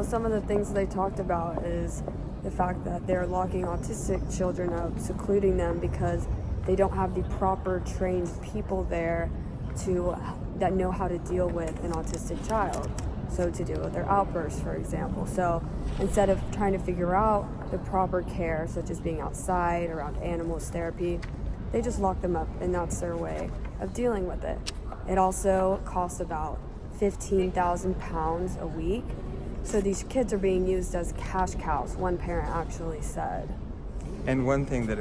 Some of the things they talked about is the fact that they're locking autistic children up, secluding them because they don't have the proper trained people there that know how to deal with an autistic child. So to deal with their outbursts, for example. So instead of trying to figure out the proper care, such as being outside, around animals, therapy, they just lock them up, and that's their way of dealing with it. It also costs about 15,000 pounds a week. So these kids are being used as cash cows, one parent actually said. And one thing that